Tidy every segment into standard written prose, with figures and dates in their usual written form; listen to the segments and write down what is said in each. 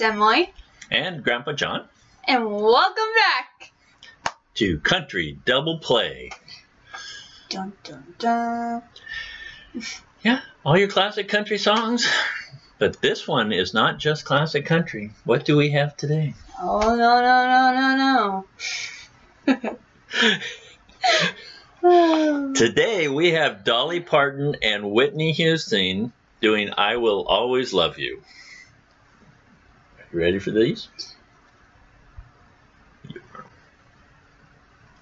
it's Emily. And Grandpa John. And welcome back to Country Double Play. Dun, dun, dun. Yeah, all your classic country songs. But this one is not just classic country. What do we have today? Oh, no, no, no, no, no. Today we have Dolly Parton and Whitney Houston doing I Will Always Love You. You ready for these?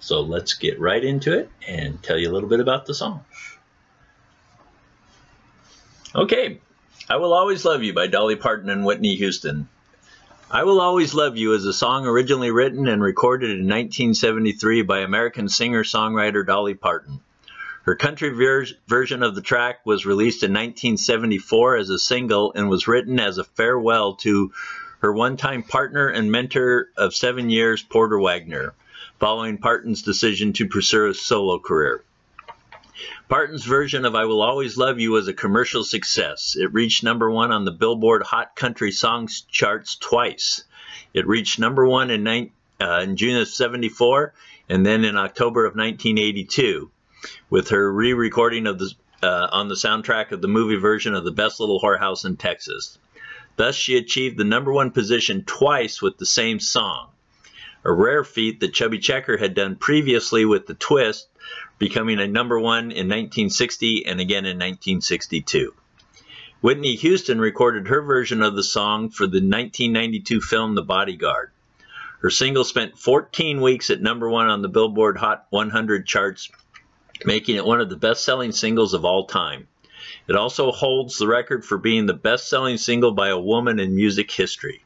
So let's get right into it and tell you a little bit about the song. Okay, I Will Always Love You by Dolly Parton and Whitney Houston. I Will Always Love You is a song originally written and recorded in 1973 by American singer-songwriter Dolly Parton. Her country version of the track was released in 1974 as a single and was written as a farewell to her one-time partner and mentor of 7 years, Porter Wagner, following Parton's decision to pursue a solo career. Parton's version of I Will Always Love You was a commercial success. It reached #1 on the Billboard Hot Country Songs charts twice. It reached #1 in June of '74 and then in October of 1982 with her re-recording of on the soundtrack of the movie version of The Best Little Whorehouse in Texas. Thus, she achieved the #1 position twice with the same song, a rare feat that Chubby Checker had done previously with The Twist, becoming a #1 in 1960 and again in 1962. Whitney Houston recorded her version of the song for the 1992 film The Bodyguard. Her single spent 14 weeks at #1 on the Billboard Hot 100 charts, making it one of the best-selling singles of all time. It also holds the record for being the best-selling single by a woman in music history.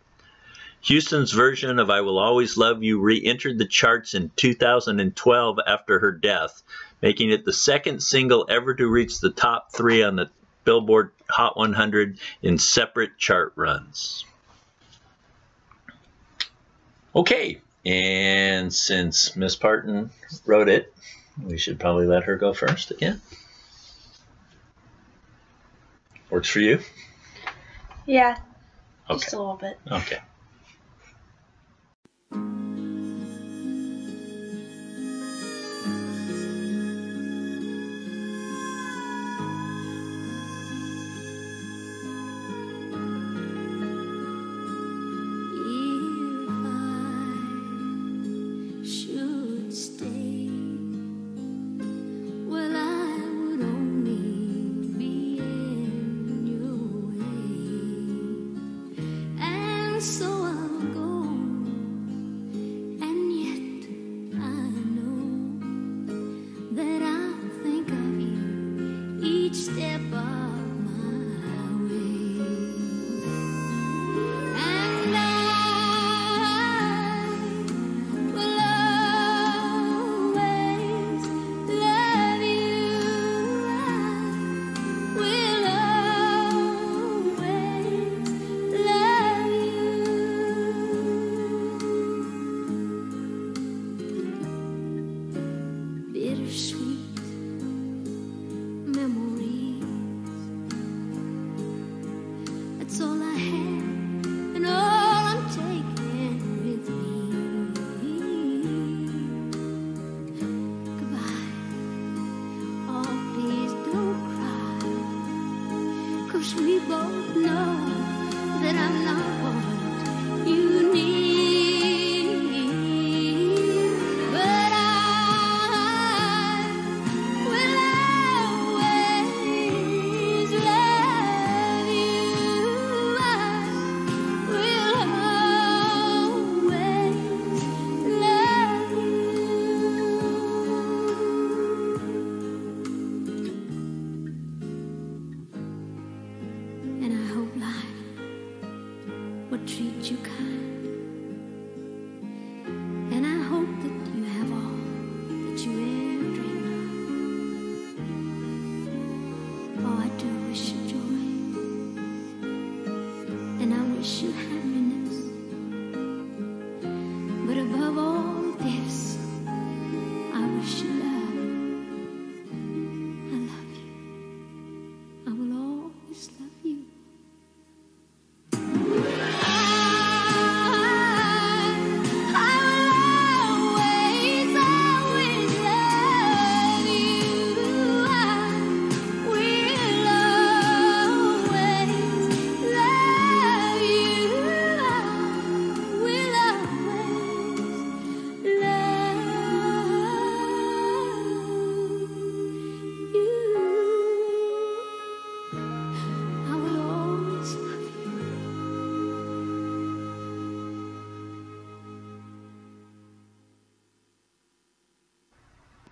Houston's version of I Will Always Love You re-entered the charts in 2012 after her death, making it the second single ever to reach the top 3 on the Billboard Hot 100 in separate chart runs. Okay, and since Miss Parton wrote it, we should probably let her go first again. Works for you? Yeah, okay. Just a little bit. Okay. Love you. I will always love you.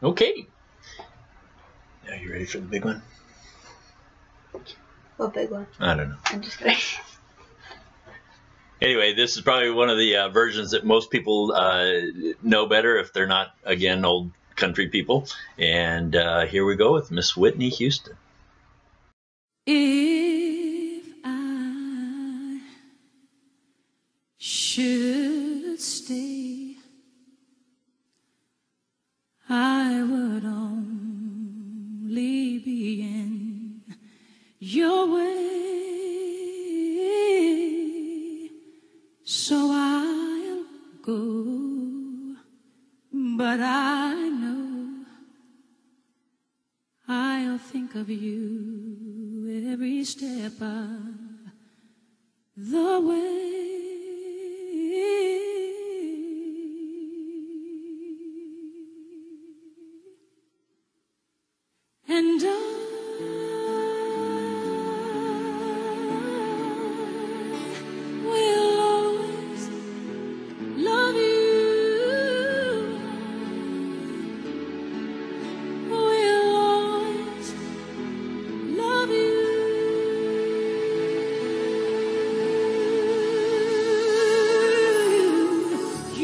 Okay. Now you ready for the big one? What big one? I don't know. I'm just kidding. Anyway, this is probably one of the versions that most people know better if they're not, again, old country people. And here we go with Miss Whitney Houston. If I should stay, I would only be in your way, so I'll go, but I know I'll think of you every step of the way. And I will always love you. Will always love you.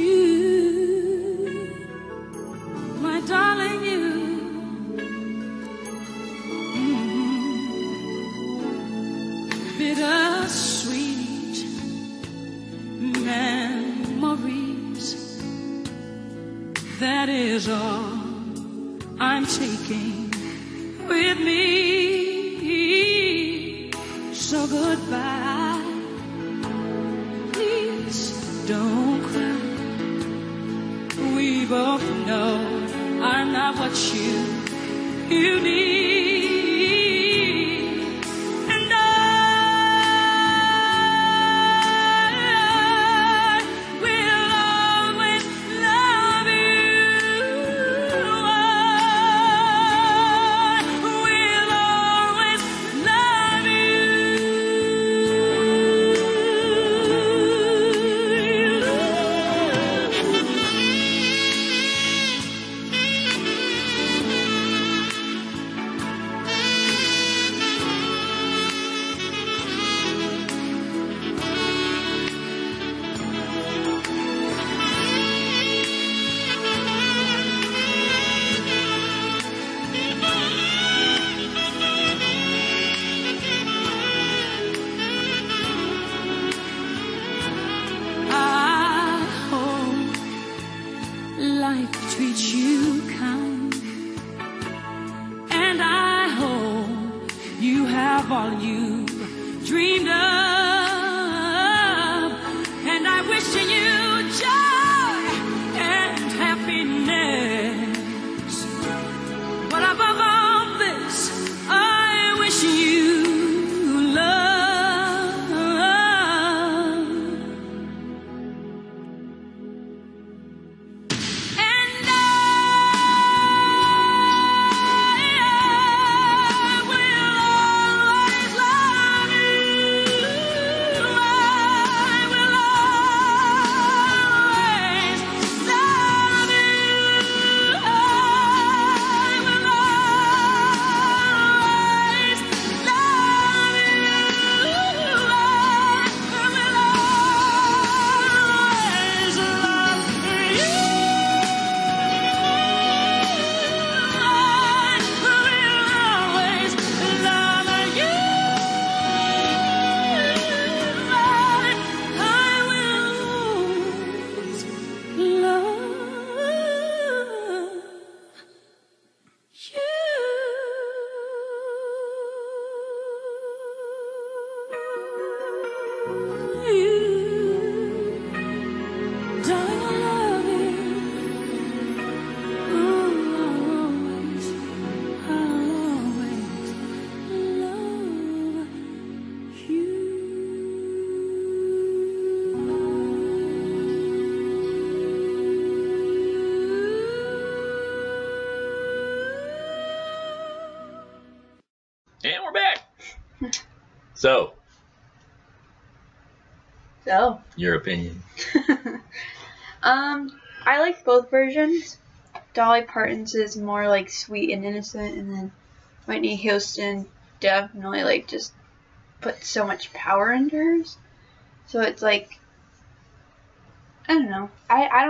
You, my darling, you. Bittersweet memories, that is all I'm taking with me. So goodbye, please don't cry. We both know I'm not what you need. Treat you kind, and I hope you have all you dreamed of, and I wishing you joy and happiness, but above all this, I wish you love. So, your opinion. I liked both versions. Dolly Parton's is more like sweet and innocent, and then Whitney Houston definitely like just put so much power into hers. So it's like, I don't know. I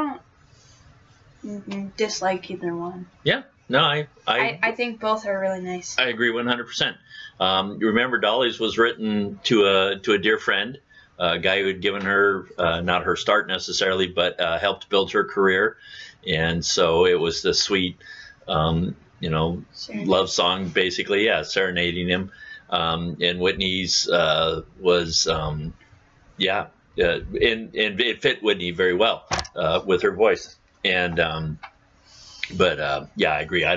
don't dislike either one. Yeah. No, I think both are really nice. I agree 100%. You remember Dolly's was written to a dear friend, a guy who had given her, not her start necessarily, but helped build her career. And so it was the sweet, you know, love song, basically, yeah, serenading him. And Whitney's was, yeah, and it fit Whitney very well with her voice. And, but yeah, I agree. I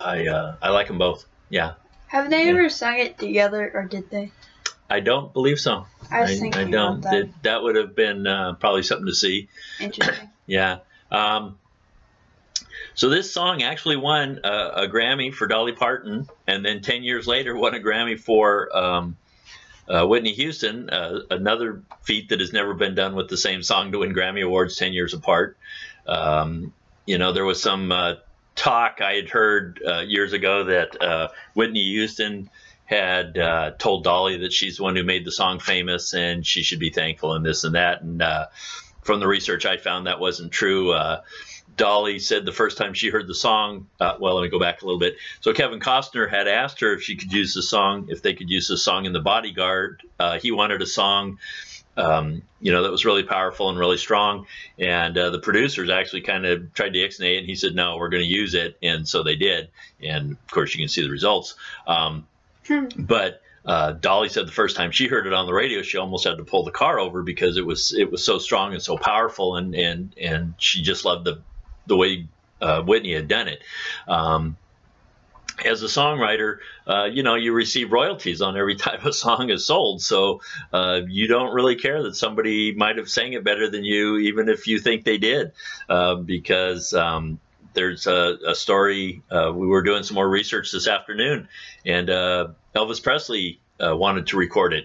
like them both. Yeah. Have they ever sung it together, or did they? I don't believe so. I was thinking about that. That would have been probably something to see. Interesting. Yeah. So this song actually won a Grammy for Dolly Parton, and then 10 years later won a Grammy for Whitney Houston, another feat that has never been done with the same song to win Grammy Awards 10 years apart. You know, there was some talk I had heard years ago that Whitney Houston had told Dolly that she's the one who made the song famous and she should be thankful and this and that. And from the research I found, that wasn't true. Dolly said the first time she heard the song, well, let me go back a little bit. So Kevin Costner had asked her if she could use the song, if they could use the song in The Bodyguard. He wanted a song, you know, that was really powerful and really strong. And the producers actually kind of tried to ex-nay it, and he said, no, we're going to use it. And so they did. And of course, you can see the results. But Dolly said the first time she heard it on the radio, she almost had to pull the car over because it was so strong and so powerful. And she just loved the way Whitney had done it. As a songwriter, you know, you receive royalties on every time a song is sold. So you don't really care that somebody might have sang it better than you, even if you think they did, because there's a story. We were doing some more research this afternoon, and Elvis Presley wanted to record it.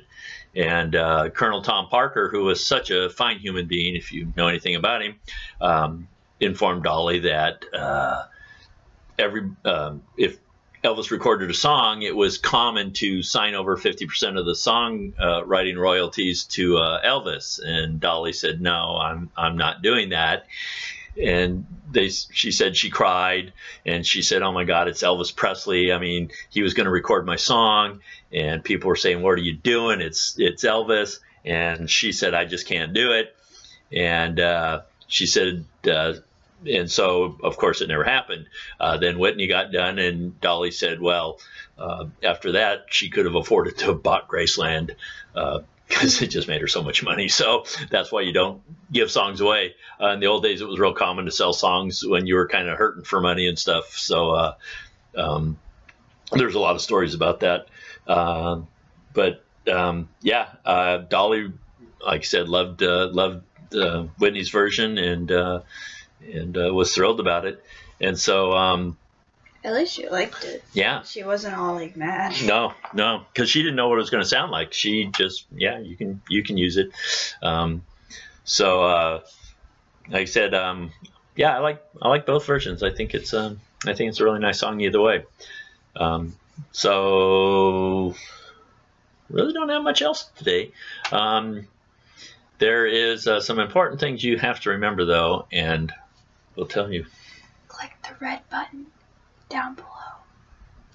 And Colonel Tom Parker, who was such a fine human being, if you know anything about him, informed Dolly that if Elvis recorded a song, it was common to sign over 50% of the song writing royalties to Elvis. And Dolly said, no, I'm not doing that. And she said she cried, and she said, oh my God, it's Elvis Presley. I mean, he was going to record my song, and people were saying, what are you doing? It's Elvis. And she said, I just can't do it. And she said, and so, of course, it never happened. Then Whitney got done, and Dolly said, well, after that, she could have afforded to have bought Graceland because it just made her so much money. So that's why you don't give songs away. In the old days, it was real common to sell songs when you were kind of hurting for money and stuff. So there's a lot of stories about that. Yeah, Dolly, like I said, loved Whitney's version, and was thrilled about it. And so at least she liked it. Yeah, she wasn't all like mad. No, because she didn't know what it was going to sound like. She just, yeah, you can use it. Like I said, yeah, I like both versions. I think it's a really nice song either way. So really don't have much else today. There is some important things you have to remember, though, and we'll tell you. Click the red button down below.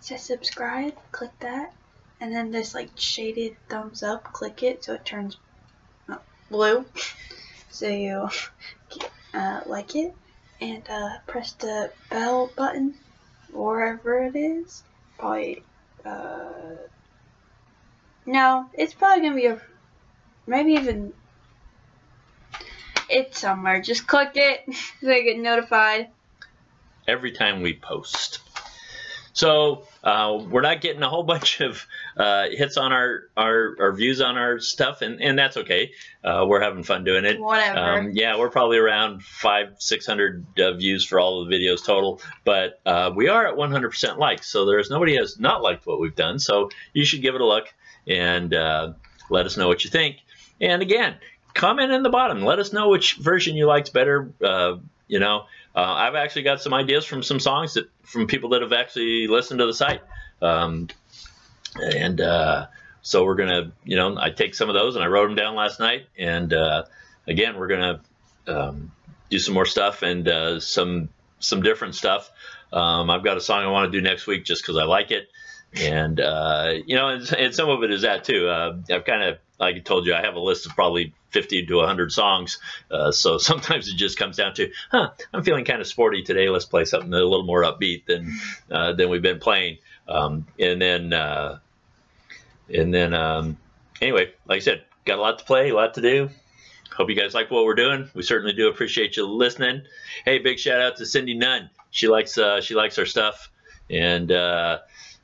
It says subscribe, click that, and then this like shaded thumbs up, click it so it turns blue, so you like it, and press the bell button wherever it is. Probably, no, it's probably gonna be a, maybe even, it's somewhere. Just click it so you get notified every time we post. So we're not getting a whole bunch of hits on our views on our stuff, and that's okay. We're having fun doing it. Whatever. Yeah, we're probably around 500–600 views for all of the videos total, but we are at 100% likes, so there's nobody has not liked what we've done. So you should give it a look and let us know what you think. And again, comment in the bottom. Let us know which version you liked better. You know, I've actually got some ideas from some songs that from people that have actually listened to the site. So we're gonna, I take some of those and I wrote them down last night. And again, we're gonna do some more stuff and some different stuff. I've got a song I want to do next week just because I like it. And and some of it is that too. I've kind of, like I told you, I have a list of probably 50 to 100 songs. So sometimes it just comes down to, I'm feeling kind of sporty today. Let's play something a little more upbeat than we've been playing. Anyway, like I said, got a lot to play, a lot to do. Hope you guys like what we're doing. We certainly do appreciate you listening. Hey, big shout out to Cindy Nunn. She likes our stuff, and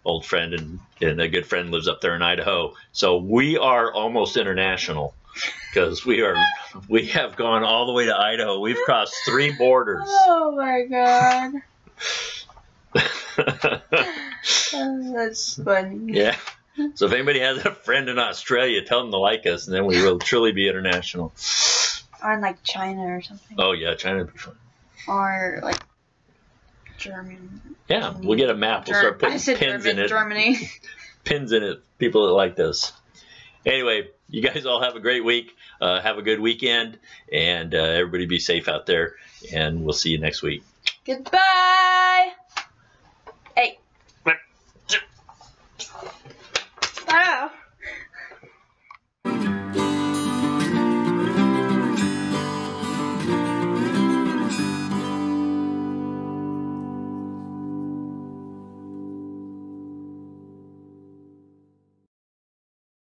old friend and a good friend lives up there in Idaho. So we are almost international because we have gone all the way to Idaho. We've crossed 3 borders. Oh my God. That's funny. Yeah. So if anybody has a friend in Australia, tell them to like us, and then we will truly be international. Or in like China or something. Oh yeah, China would be fun. Or like Germany. Yeah, we'll get a map. We'll start putting pins in it. Germany. Pins in it. People that like this. Anyway, you guys all have a great week. Have a good weekend, and everybody be safe out there. And we'll see you next week. Goodbye. Hey.